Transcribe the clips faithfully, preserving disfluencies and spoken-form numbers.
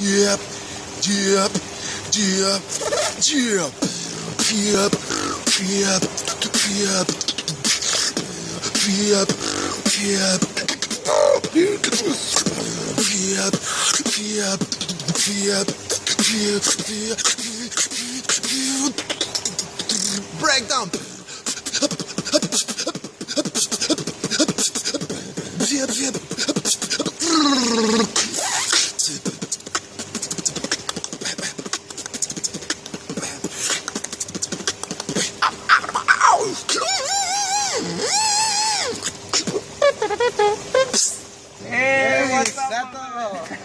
Yep, yep, yep, yep, yep, yep, yep, yep, yep, breakdown.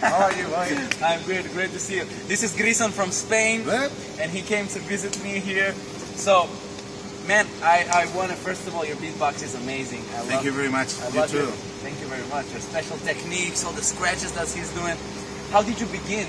How are you? How are you? I'm good, great to see you. This is Grison from Spain, what? And he came to visit me here. So, man, I, I want to, first of all, your beatbox is amazing. I Thank love, you very much. I you love too. Your, thank you very much. Your special techniques, all the scratches that he's doing. How did you begin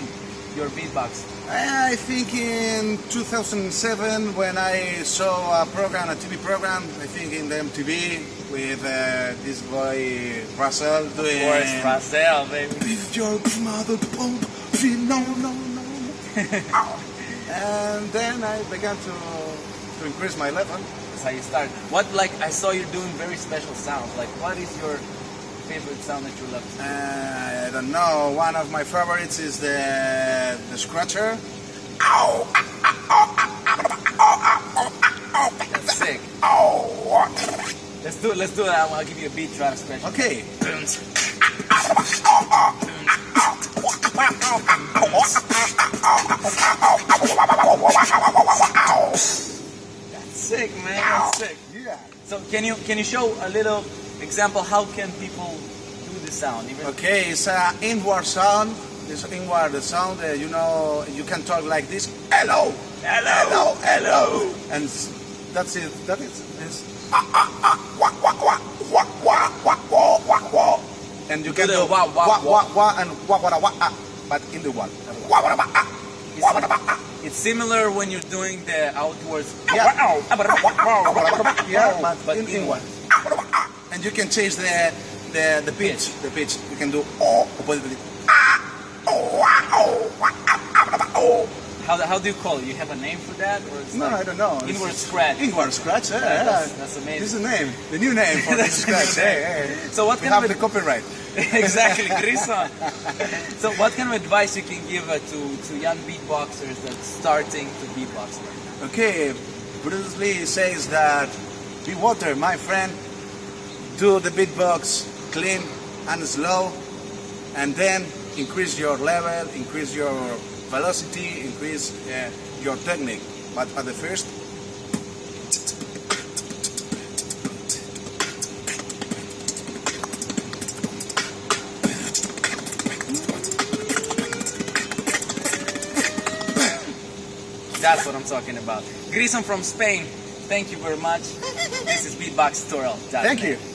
your beatbox? I think in two thousand seven, when I saw a program, a T V program, I think in the M T V, with uh, this boy Russell doing... Of course, Russell, baby. Beef jokes, mother pump, no, no, no. And then I began to, to increase my level. That's how you start. What, like, I saw you doing very special sounds. Like, what is your favorite sound that you love to do? Uh, I don't know. One of my favorites is the, the scratcher. Ow! That's sick. Let's do it. Let's do it. I'll, I'll give you a beat. Try to scratch. Okay. That's sick, man. That's sick. Yeah. So can you can you show a little example, how can people do the sound? Even okay, it's an inward sound. It's an inward sound. Uh, you know, you can talk like this. Hello, hello, hello, hello. And that's it. That is. It's, ah, ah, ah, wah, wah, wah, wah, wah, wah, wah, wah, wah. And you can do wah, wah, wah, wah, and wah, wah, wah, ah. But in the wah. Wah, wah, wah, ah. It's similar when you're doing the outwards. Yeah. Yeah, but, but in, inward. And you can change the the the pitch. The pitch. You can do oh, opposite. How how do you call it? You have a name for that, or it's no? Like I don't know. Inward it's scratch. Inward scratch. Yeah, yeah. That's, that's amazing. This is the name. The new name for this scratch. Hey, hey. So what we kind have of the copyright? Exactly, Grison. So what kind of advice you can give uh, to to young beatboxers that's starting to beatbox right now? Okay, Bruce Lee says that be water, my friend. Do the beatbox clean and slow, and then increase your level, increase your velocity, increase uh, your technique. But at the first, that's what I'm talking about. Grison from Spain, thank you very much. This is Beatbox Tutorial. Thank you.